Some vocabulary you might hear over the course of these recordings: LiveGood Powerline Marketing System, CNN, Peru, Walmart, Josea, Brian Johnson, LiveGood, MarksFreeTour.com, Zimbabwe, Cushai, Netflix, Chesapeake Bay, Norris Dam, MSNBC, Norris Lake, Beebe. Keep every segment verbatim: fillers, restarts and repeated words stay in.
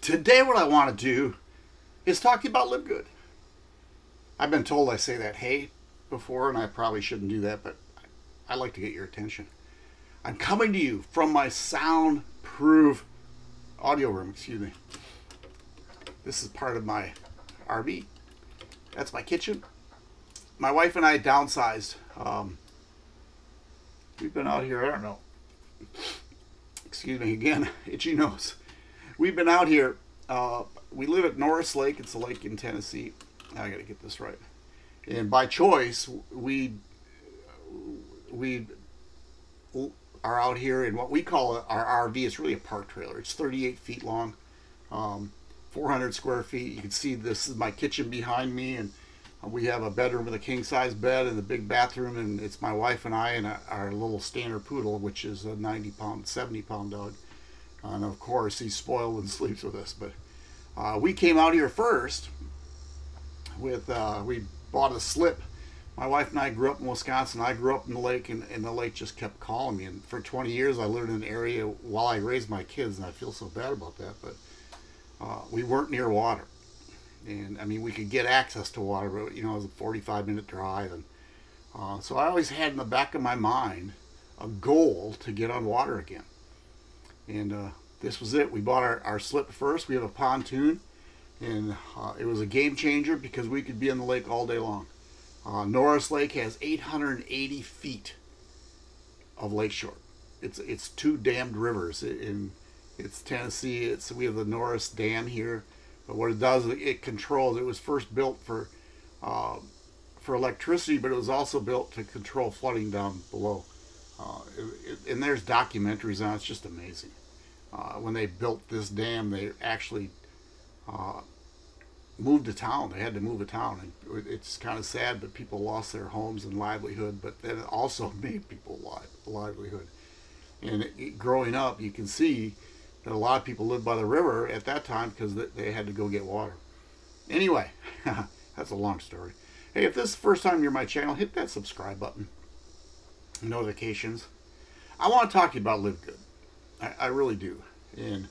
Today what I want to do is talk to you about LiveGood. I've been told I say that hey before, and I probably shouldn't do that, but I like to get your attention. I'm coming to you from my soundproof audio room, excuse me. This is part of my R V. That's my kitchen. My wife and I downsized. Um, we've been out here, I don't know, excuse me again, itchy nose. We've been out here, uh, we live at Norris Lake, it's a lake in Tennessee. I gotta get this right. And by choice, we, we are out here in what we call our R V. It's really a park trailer. It's thirty-eight feet long, um, four hundred square feet. You can see this is my kitchen behind me, and we have a bedroom with a king-size bed and the big bathroom, and it's my wife and I and our little standard poodle, which is a ninety pound, seventy pound dog. And of course, he's spoiled and sleeps with us. But uh, we came out here first with, uh, we bought a slip. My wife and I grew up in Wisconsin. I grew up in the lake, and, and the lake just kept calling me. And for twenty years, I lived in an area while I raised my kids, and I feel so bad about that, but uh, we weren't near water. And I mean, we could get access to water, but you know, it was a forty-five minute drive. And uh, so I always had in the back of my mind a goal to get on water again. And uh, this was it. We bought our, our slip first. We have a pontoon, and uh, it was a game changer because we could be on the lake all day long. Uh, Norris Lake has eight hundred eighty feet of lakeshore. It's it's two dammed rivers in it's Tennessee. It's we have the Norris Dam here. But what it does, it controls. It was first built for uh, for electricity, but it was also built to control flooding down below. Uh, it, it, and there's documentaries on it. It's just amazing. Uh, when they built this dam, they actually uh, moved a town. They had to move a town, and it's kind of sad. But people lost their homes and livelihood. But then it also made people li livelihood. And it, it, growing up, you can see that a lot of people lived by the river at that time because they had to go get water. Anyway, that's a long story. Hey, if this is the first time you're on my channel, hit that subscribe button. Notifications. I want to talk to you about LiveGood. I, I really do. And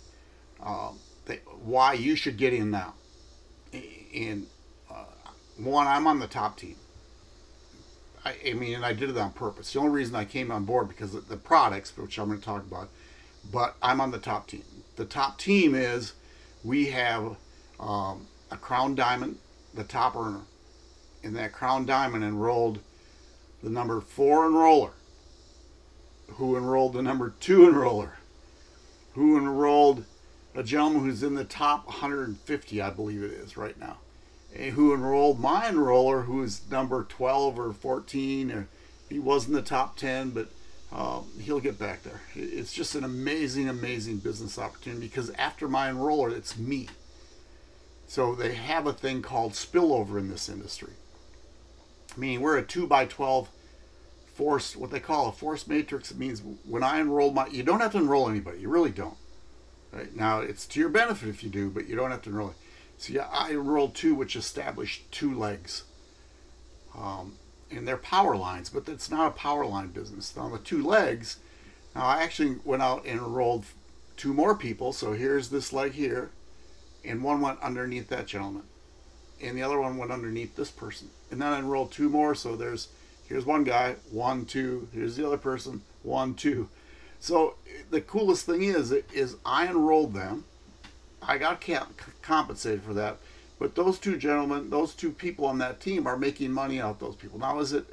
um, they, why you should get in now. And uh, one, I'm on the top team. I, I mean, and I did it on purpose. The only reason I came on board because of the products, which I'm going to talk about, but I'm on the top team. The top team is we have um, a crown diamond, the top earner, and that crown diamond enrolled the number four enroller, who enrolled the number two enroller, who enrolled a gentleman who's in the top one hundred fifty, I believe it is right now, and who enrolled my enroller, who is number twelve or fourteen, or he was in the top ten, but Um, he'll get back there. It's just an amazing, amazing business opportunity because after my enroller, it's me. So they have a thing called spillover in this industry. Meaning we're a two by twelve force, what they call a force matrix. It means when I enroll my, you don't have to enroll anybody. You really don't. Right? Now, it's to your benefit if you do, but you don't have to enroll. So yeah, I enrolled two, which established two legs. Um, And they're power lines, but it's not a power line business. Now, with two legs, now I actually went out and enrolled two more people. So here's this leg here, and one went underneath that gentleman, and the other one went underneath this person. And then I enrolled two more. So there's here's one guy, one, two. Here's the other person, one, two. So the coolest thing is, is I enrolled them. I got compensated for that. But those two gentlemen, those two people on that team are making money out of those people. Now, is it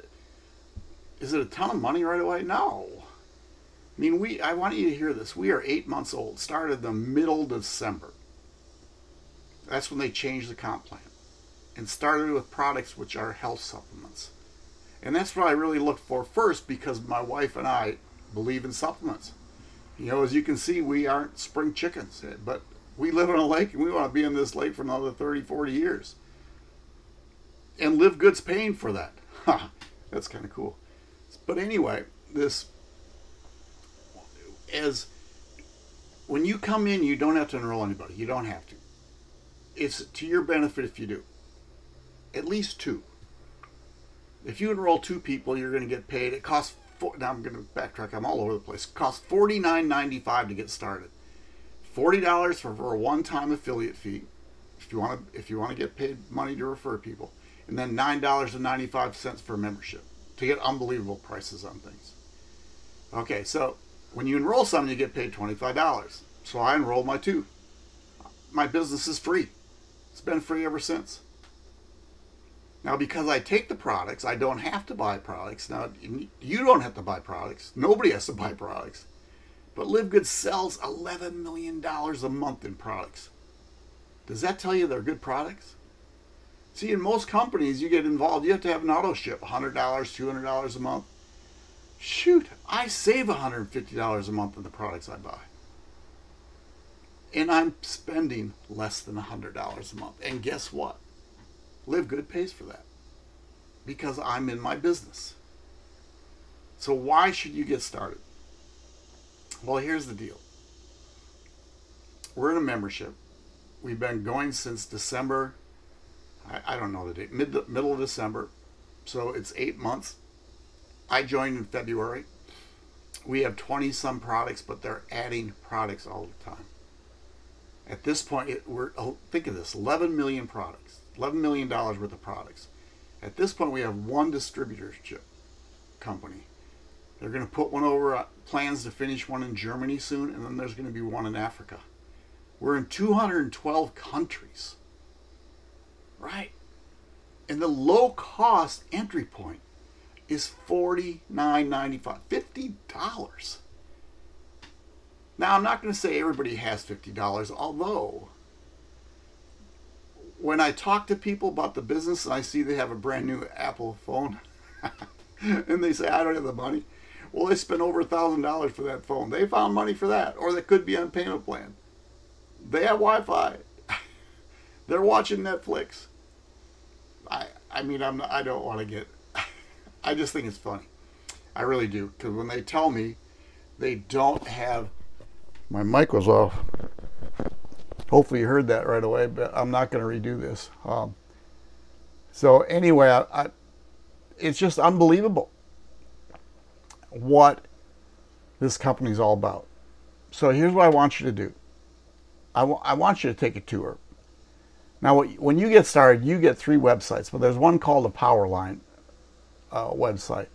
is it a ton of money right away? No. I mean, we. I want you to hear this. We are eight months old. Started the middle of December. That's when they changed the comp plan. And started with products which are health supplements. And that's what I really looked for first because my wife and I believe in supplements. You know, as you can see, we aren't spring chickens. But we live on a lake, and we want to be in this lake for another thirty, forty years. And LiveGood's paying for that. Ha, that's kind of cool. But anyway, this, as when you come in, you don't have to enroll anybody. You don't have to. It's to your benefit if you do. At least two. If you enroll two people, you're going to get paid. It costs, now I'm going to backtrack. I'm all over the place. It costs forty-nine ninety-five to get started. forty dollars for a one-time affiliate fee if you want to if you want to get paid money to refer people, and then nine dollars and ninety-five cents for membership to get unbelievable prices on things. Okay, so when you enroll someone, you get paid twenty-five dollars. So I enrolled my two. My business is free. It's been free ever since. Now, because I take the products, I don't have to buy products. Now, you don't have to buy products. Nobody has to buy products. But LiveGood sells eleven million dollars a month in products. Does that tell you they're good products? See, in most companies, you get involved, you have to have an auto ship, one hundred dollars, two hundred dollars a month. Shoot, I save one hundred fifty dollars a month on the products I buy. And I'm spending less than one hundred dollars a month. And guess what? LiveGood pays for that because I'm in my business. So why should you get started? Well, here's the deal. We're in a membership. We've been going since December. I, I don't know the date, mid, middle of December. So it's eight months. I joined in February. We have twenty some products, but they're adding products all the time. At this point, it, we're oh, think of this, eleven million products, eleven million dollars worth of products. At this point, we have one distributorship company. They're going to put one over, uh, plans to finish one in Germany soon, and then there's going to be one in Africa. We're in two hundred twelve countries, right? And the low-cost entry point is forty-nine ninety-five, fifty dollars. Now, I'm not going to say everybody has fifty dollars, although when I talk to people about the business and I see they have a brand new Apple phone and they say, I don't have the money. Well, they spent over one thousand dollars for that phone. They found money for that, or they could be on payment plan. They have Wi-Fi. They're watching Netflix. I, I mean, I'm not, I don't want to get, I just think it's funny. I really do, because when they tell me they don't have, my mic was off. Hopefully you heard that right away, but I'm not going to redo this. Um, so anyway, I, I, it's just unbelievable what this company is all about. So here's what I want you to do. I, I want you to take a tour. Now, what, when you get started, you get three websites, but there's one called the Powerline uh, website.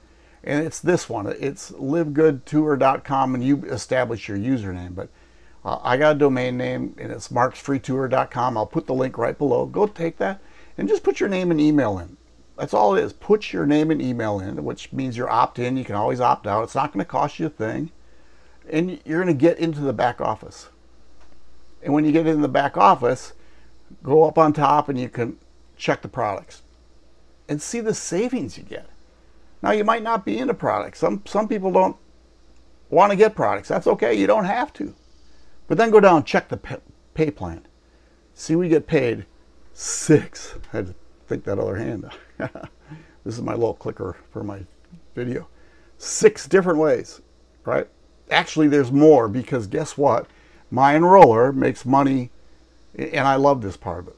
And it's this one. It's live good tour dot com, and you establish your username. But uh, I got a domain name, and it's marks free tour dot com. I'll put the link right below. Go take that, and just put your name and email in. That's all it is. Put your name and email in, which means you're opt-in. You can always opt out. It's not going to cost you a thing. And you're going to get into the back office. And when you get in the back office, go up on top, and you can check the products and see the savings you get. Now, you might not be into products. Some, some people don't want to get products. That's okay. You don't have to. But then go down and check the pay, pay plan. See, we get paid six. I had to think that other hand. This is my little clicker for my video. Six different ways, right? Actually, there's more, because guess what? My enroller makes money, and I love this part of it.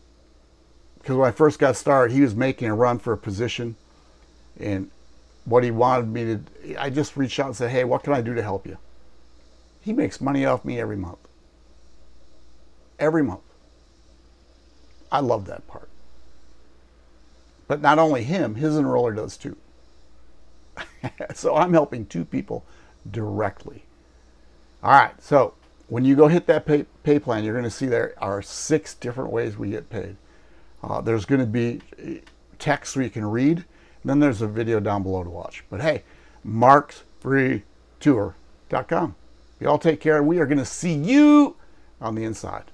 Because when I first got started, he was making a run for a position, and what he wanted me to, I just reached out and said, hey, what can I do to help you? He makes money off me every month. Every month. I love that part. But not only him, his enroller does too. So I'm helping two people directly. All right, so when you go hit that pay, pay plan, you're going to see there are six different ways we get paid. Uh, there's going to be text so you can read. Then there's a video down below to watch. But hey, marks free tour dot com. Y'all take care. We are going to see you on the inside.